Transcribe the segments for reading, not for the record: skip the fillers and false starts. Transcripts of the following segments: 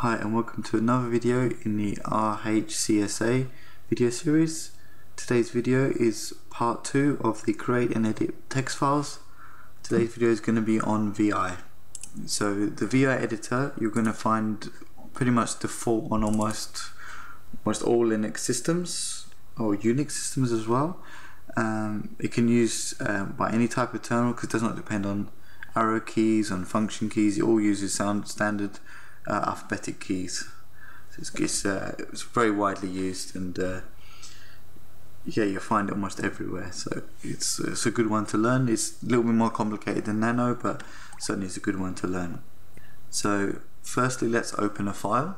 Hi and welcome to another video in the RHCSA video series. Today's video is part 2 of the create and edit text files. Today's video is going to be on VI. So the VI editor you're going to find pretty much default on almost all Linux systems or Unix systems as well. It can use by any type of terminal because it does not depend on arrow keys, on function keys. It all uses standard alphabetic keys, so it's very widely used, and yeah, you'll find it almost everywhere, so it's a good one to learn. It's a little bit more complicated than Nano, but certainly it's a good one to learn. So firstly, let's open a file.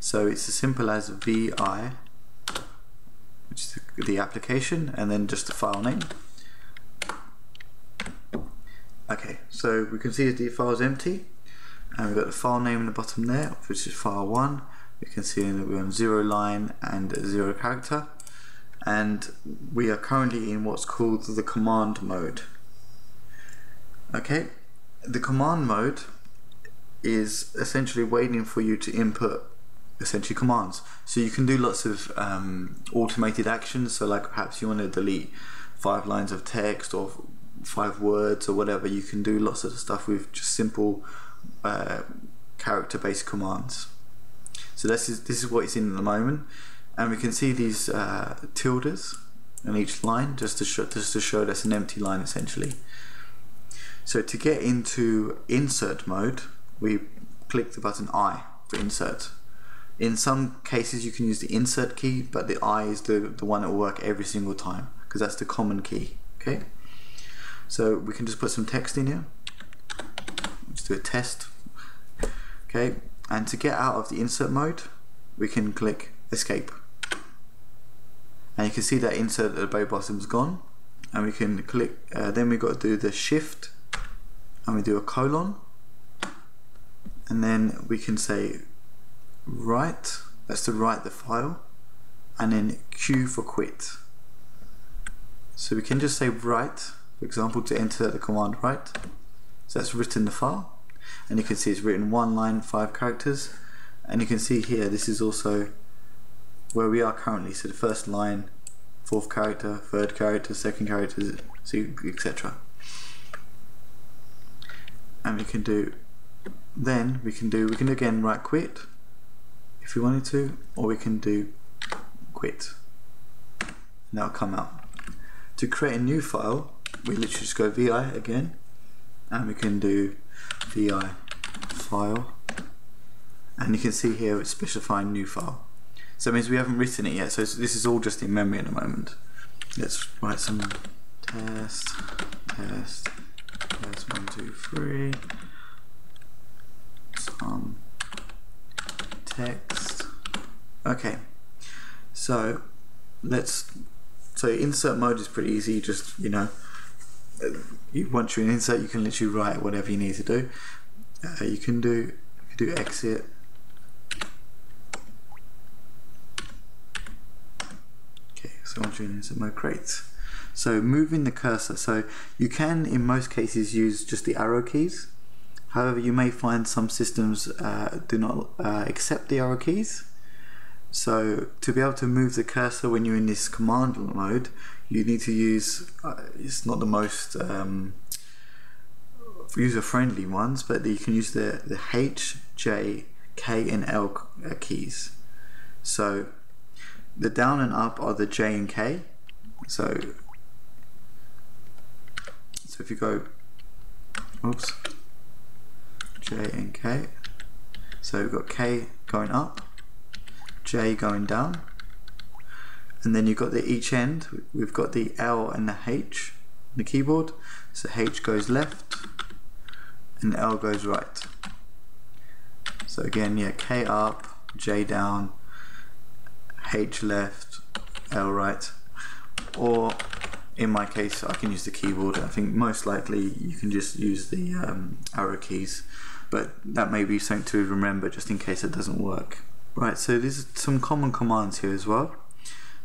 So it's as simple as VI, which is the application, and then just the file name. Okay, so we can see the file is empty. And we've got the file name in the bottom there, which is file 1. We can see that we're on 0 line and 0 character, and we are currently in what's called the command mode. Okay, the command mode is essentially waiting for you to input essentially commands. So you can do lots of automated actions, so like perhaps you want to delete 5 lines of text or 5 words or whatever. You can do lots of stuff with just simple character-based commands. So this is what it's in at the moment, and we can see these tildes on each line just to show that's an empty line essentially. So to get into insert mode, we click the button I for insert. In some cases you can use the insert key, but the I is the one that will work every single time because that's the common key. Okay, so we can just put some text in here. Let's do a test. Okay, and to get out of the insert mode we can click escape, and you can see that insert at the very bottom is gone, and we can click then we've got to do the shift and we do a colon, and then we can say right, that's to write the file, and then Q for quit. So we can just say right, for example, to enter the command right. So that's written the file, and you can see it's written 1 line 5 characters, and you can see here this is also where we are currently, so the 1st line, 4th character, 3rd character, 2nd character, etc. And we can do we can again write quit if we wanted to, or we can do quit and that'll come out. To create a new file we literally just go VI again, and we can do VI file, and you can see here it's specifying new file, so it means we haven't written it yet, so this is all just in memory at the moment. Let's write some test 1 2 3 some text. Okay, so insert mode is pretty easy. Just once you're in insert you can literally write whatever you need to do. You can do exit, okay, so once you're in insert mode, great. So moving the cursor, so you can in most cases use just the arrow keys, however you may find some systems do not accept the arrow keys. So to be able to move the cursor when you're in this command mode, you need to use, it's not the most user-friendly ones, but you can use the H, J, K and L keys. So the down and up are the J and K. So if you go, oops, J and K, so we've got K going up, J going down, and then you've got the each end, we've got the L and the H on the keyboard, so H goes left and L goes right. So again, yeah, K up, J down, H left, L right, or in my case I can use the keyboard. I think most likely you can just use the arrow keys, but that may be something to remember just in case it doesn't work. Right, so there's some common commands here as well.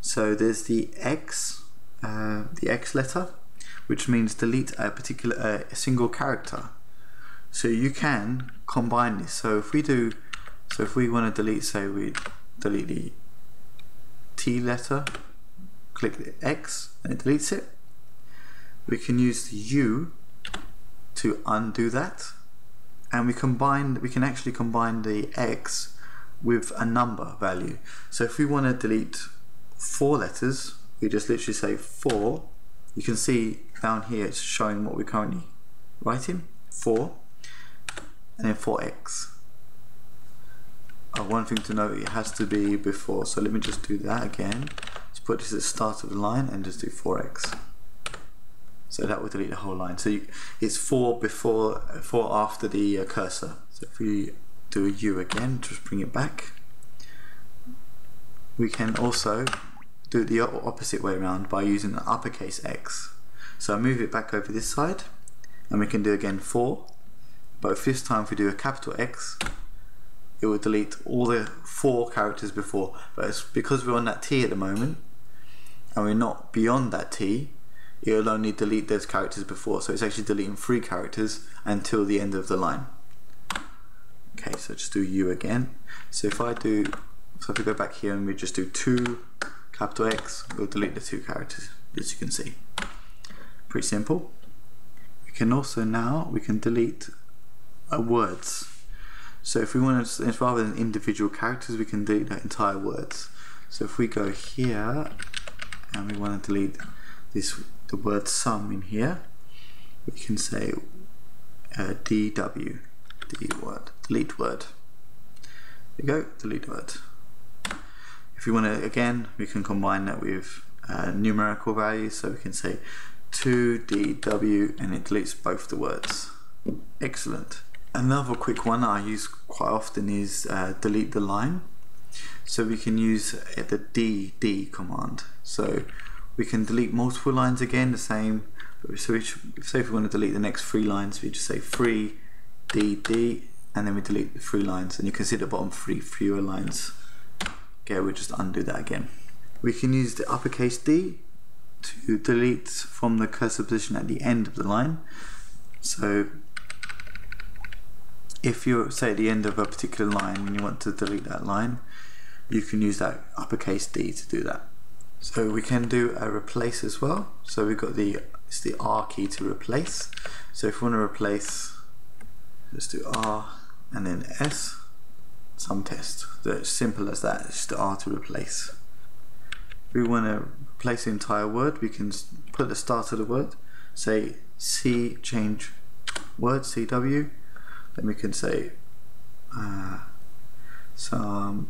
So there's the X letter, which means delete a particular a single character. So you can combine this. So if we do So if we want to delete, say we delete the T letter, click the X and it deletes it. We can use the U to undo that, and we can actually combine the X with a number value. So if we want to delete 4 letters, we just literally say 4. You can see down here it's showing what we're currently writing, 4 and then 4X. One thing to note, it has to be before, so let me just do that again. Let's put this at the start of the line and just do 4X. So that will delete the whole line. So it's 4 before, 4 after the cursor. So if we do a U again, just bring it back. We can also do it the opposite way around by using an uppercase X. So I move it back over this side and we can do again 4, but if this time if we do a capital X, it will delete all the 4 characters before. But it's because we're on that T at the moment and we're not beyond that T, it will only delete those characters before, so it's actually deleting 3 characters until the end of the line. Okay, so just do U again. So if we go back here and we just do 2 capital X, we'll delete the 2 characters, as you can see. Pretty simple. We can also now delete words. So if we want to, rather than individual characters, we can delete the entire words. So if we go here and we want to delete the word sum in here, we can say DW, delete word. There you go, delete word. If you want to, again, we can combine that with numerical values, so we can say 2DW and it deletes both the words. Excellent. Another quick one I use quite often is delete the line. So we can use the DD command. So we can delete multiple lines again, the same. So say if we want to delete the next 3 lines, we just say 3DD and then we delete the 3 lines, and you can see the bottom 3 fewer lines. Okay, we'll just undo that again. We can use the uppercase D to delete from the cursor position at the end of the line. So if you're, say, at the end of a particular line and you want to delete that line, you can use that uppercase D to do that. So we can do a replace as well. So we've got the R key to replace. So if we want to replace, let's do R and then S, sum test. So it's simple as that, it's just the R to replace. If we want to replace the entire word, we can put the start of the word, say C change word, CW. Then we can say some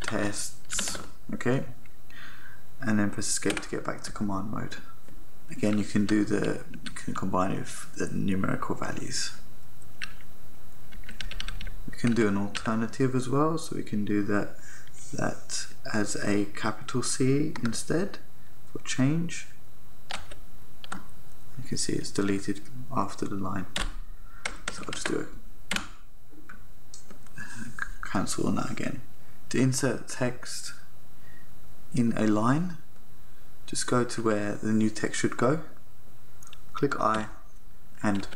tests, okay, and then press escape to get back to command mode. Again, you can combine it with the numerical values. We can do an alternative as well, so we can do that as a capital C instead for change. You can see it's deleted after the line, so I'll just do it. Cancel on that again. To insert text in a line, just go to where the new text should go, click I, and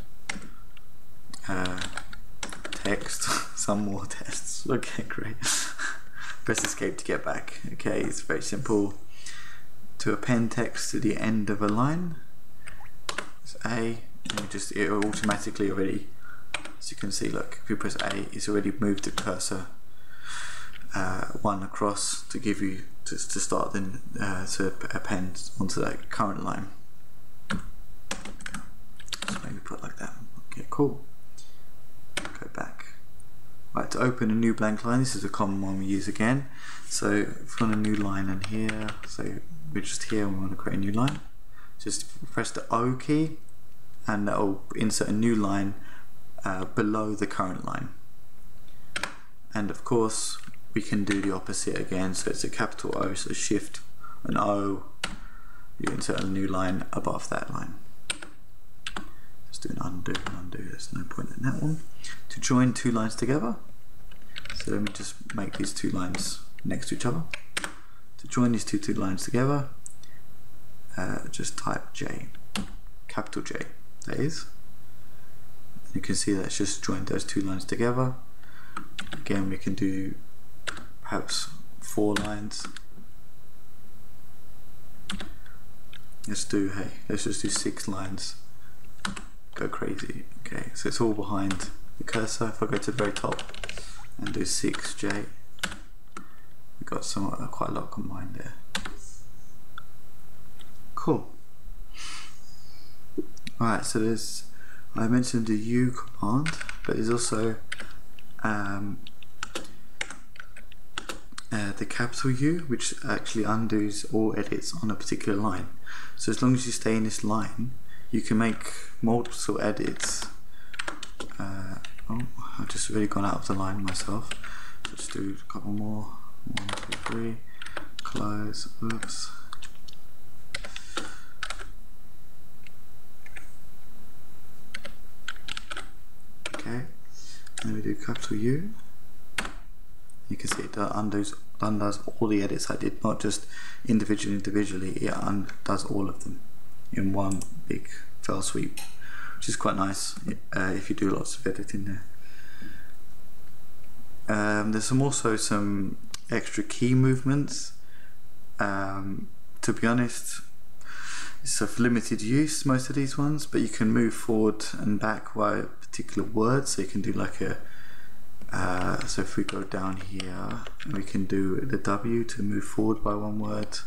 text, some more tests. Okay, great. Press escape to get back. Okay, it's very simple. To append text to the end of a line, it's A, and it automatically already, as you can see, look, if you press A, it's already moved the cursor 1 across to give you to start then to append onto that current line. So maybe put it like that. Okay, cool. Go back. Right, to open a new blank line, this is a common one we use again. So if we want a new line in here, so we're just here and we want to create a new line. Just press the O key, and that will insert a new line below the current line. And of course we can do the opposite again, so it's a capital O, so shift and O, you insert a new line above that line. Just do an undo and undo, there's no point in that one. To join 2 lines together, so let me just make these 2 lines next to each other. To join these two lines together, just type J, capital J, that is. You can see that's just joined those 2 lines together. again we can do perhaps 4 lines. Let's just do 6 lines. Go crazy. Okay, so it's all behind the cursor. If I go to the very top and do 6J, we've got quite a lot combined there. Cool. Alright, so there's, I mentioned the U command, but there's also the capital U, which actually undoes all edits on a particular line. So as long as you stay in this line, you can make multiple edits. Oh, I've just really gone out of the line myself. Let's do a couple more. 1, 2, 3. Close. Oops. Okay. Then we do capital U. You can see it undoes all the edits I did, not just individually. It undoes all of them in one big file sweep, which is quite nice if you do lots of editing there. There's also some extra key movements. To be honest, it's of limited use, most of these ones, but you can move forward and back by a particular word, so you can do like a so if we go down here, we can do the W to move forward by one word,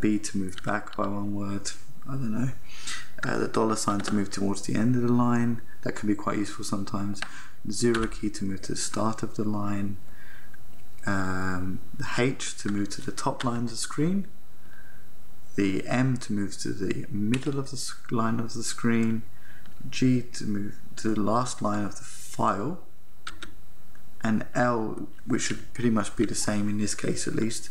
B to move back by one word, I don't know, the dollar sign to move towards the end of the line, that can be quite useful sometimes, 0 key to move to the start of the line, the H to move to the top line of the screen, the M to move to the middle of the line of the screen, G to move to the last line of the file, and L, which should pretty much be the same in this case at least.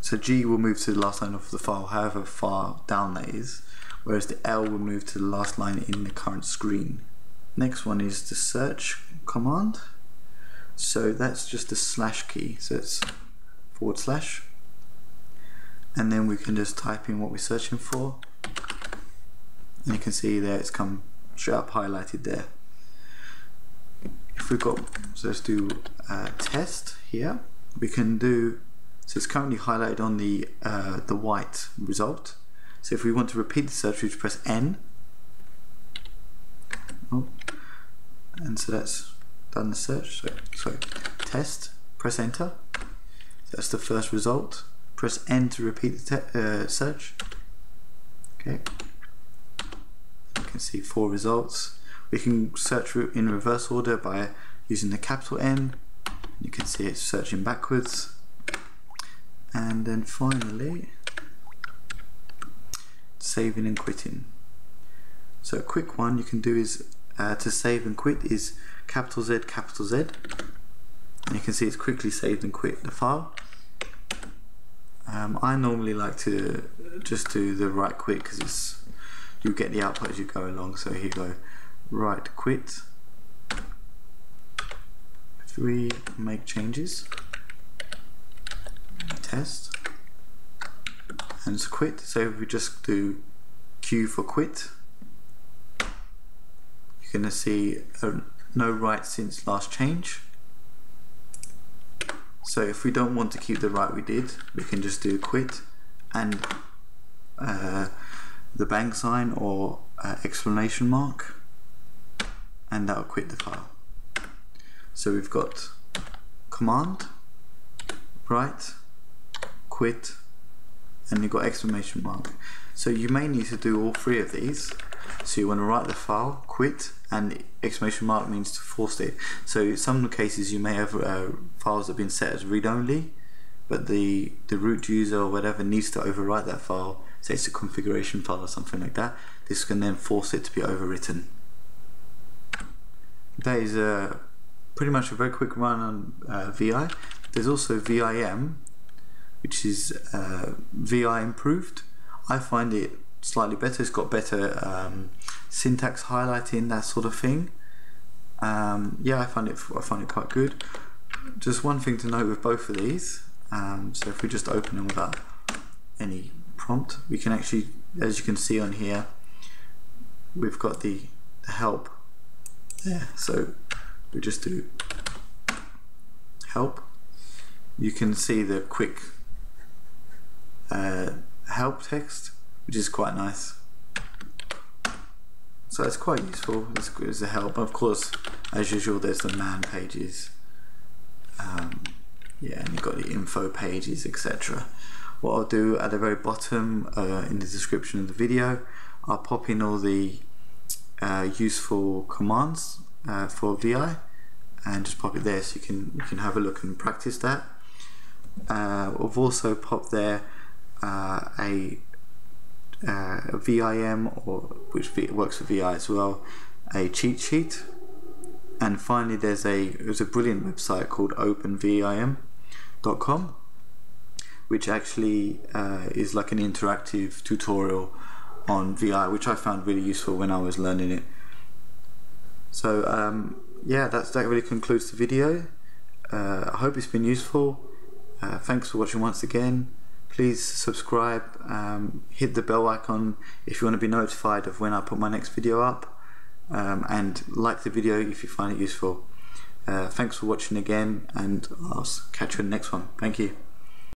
So G will move to the last line of the file, however far down that is, whereas the L will move to the last line in the current screen. Next one is the search command. So that's just the slash key, so it's /, and then we can just type in what we're searching for, and you can see there it's come straight up highlighted there. If we've got, so let's do test here. We can do, so it's currently highlighted on the white result. So if we want to repeat the search, we just press N. Oh, and so that's done the search. So test, press enter. That's the first result. Press N to repeat the search. Okay, you can see 4 results. We can search in reverse order by using the capital N. You can see it's searching backwards. And then finally, saving and quitting. So a quick one you can do is, to save and quit is capital Z. And you can see it's quickly saved and quit the file. I normally like to just do the right quit because you get the output as you go along, so here you go. Right quit, 3, make changes, test, and it's quit. So if we just do Q for quit, you're going to see no right since last change. So if we don't want to keep the right we did, we can just do quit and the bang sign or exclamation mark, and that'll quit the file. So we've got command, right, quit, and you've got exclamation mark. So you may need to do all 3 of these. So you want to write the file, quit, and exclamation mark means to force it. So in some cases you may have files that have been set as read-only, but the root user or whatever needs to overwrite that file. Say it's a configuration file or something like that. This can then force it to be overwritten. That is pretty much a very quick run on VI. There's also VIM, which is VI improved. I find it slightly better. It's got better syntax highlighting, that sort of thing. Yeah, I find it quite good. Just one thing to note with both of these. So if we just open them without any prompt, we can actually, as you can see on here, we've got the help. So we just do help, you can see the quick help text, which is quite nice. So it's quite useful as a help. Of course, as usual, there's the man pages, and you've got the info pages, etc. What I'll do at the very bottom in the description of the video, I'll pop in all the useful commands for VI, and just pop it there so you can have a look and practice that. I've also popped there a VIM, which works for VI as well, a cheat sheet, and finally there's a brilliant website called OpenVIM.com, which actually is like an interactive tutorial on VI, which I found really useful when I was learning it. So yeah, that really concludes the video. I hope it's been useful. Thanks for watching once again. Please subscribe, hit the bell icon if you want to be notified of when I put my next video up, and like the video if you find it useful. Thanks for watching again, and I'll catch you in the next one. Thank you.